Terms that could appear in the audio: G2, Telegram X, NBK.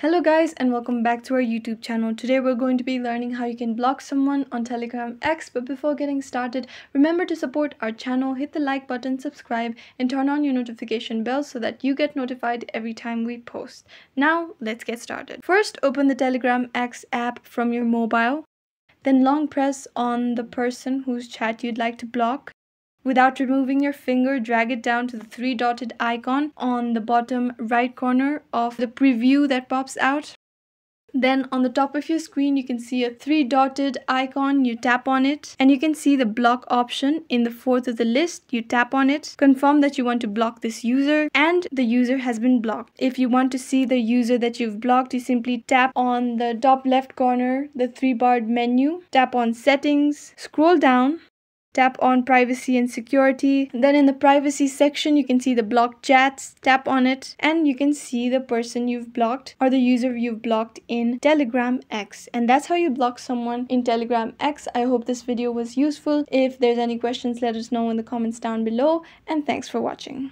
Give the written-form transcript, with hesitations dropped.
Hello guys, and welcome back to our YouTube channel. Today we're going to be learning how you can block someone on Telegram X. But before getting started, remember to support our channel, hit the like button, subscribe, and turn on your notification bell so that you get notified every time we post. Now let's get started. First, open the Telegram X app from your mobile. Then long press on the person whose chat you'd like to block. Without removing your finger, drag it down to the three dotted icon on the bottom right corner of the preview that pops out. Then on the top of your screen, you can see a three dotted icon. You tap on it and you can see the block option in the fourth of the list. You tap on it, confirm that you want to block this user, and the user has been blocked. If you want to see the user that you've blocked, you simply tap on the top left corner, the three-barred menu, tap on settings, scroll down, tap on privacy and security. And then in the privacy section, you can see the blocked chats. Tap on it and you can see the person you've blocked or the user you've blocked in Telegram X. And that's how you block someone in Telegram X. I hope this video was useful. If there's any questions, let us know in the comments down below. And thanks for watching.